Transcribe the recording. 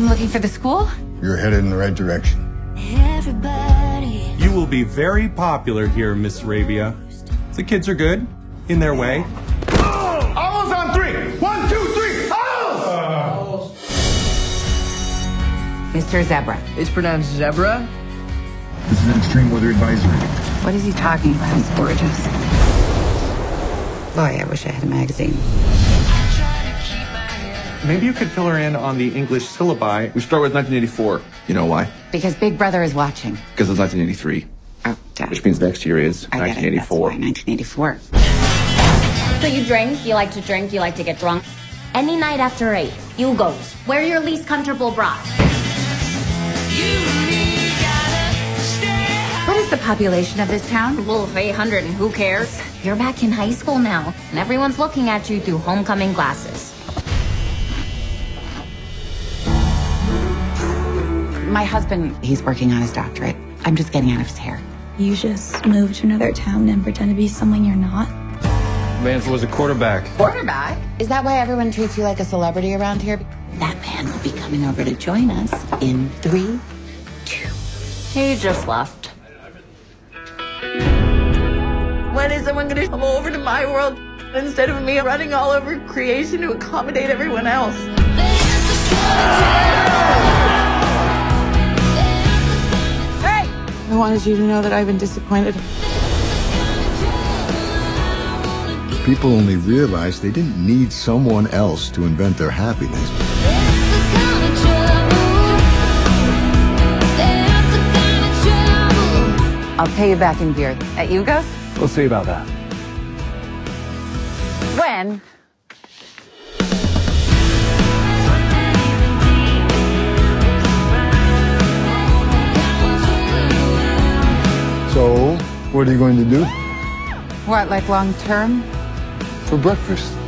I'm looking for the school? You're headed in the right direction. Everybody. You will be very popular here, Miss Rabia. The kids are good, in their way. Owls on three! 1, 2, 3, owls! Mr. Zebra. It's pronounced zebra. This is an extreme weather advisory. What is he talking about? It's gorgeous. Boy, I wish I had a magazine. Maybe you could fill her in on the English syllabi. We start with 1984. You know why? Because Big Brother is watching. Because it's 1983. Oh, damn. Which means next year is 1984. That's why 1984. So you drink, you like to get drunk. Any night after 8, you goes. Wear your least comfortable bra. What is the population of this town? Well, 800 and who cares? You're back in high school now, and everyone's looking at you through homecoming glasses. My husband, he's working on his doctorate. I'm just getting out of his hair. You just moved to another town and pretend to be someone you're not? Vance was a quarterback. Quarterback? Is that why everyone treats you like a celebrity around here? That man will be coming over to join us in 3, 2. He just left. When is someone gonna come over to my world instead of me running all over creation to accommodate everyone else? I wanted you to know that I've been disappointed. People only realized they didn't need someone else to invent their happiness. I'll pay you back in beer. At UGA? We'll see about that. When? So, what are you going to do? What, like long term? For breakfast.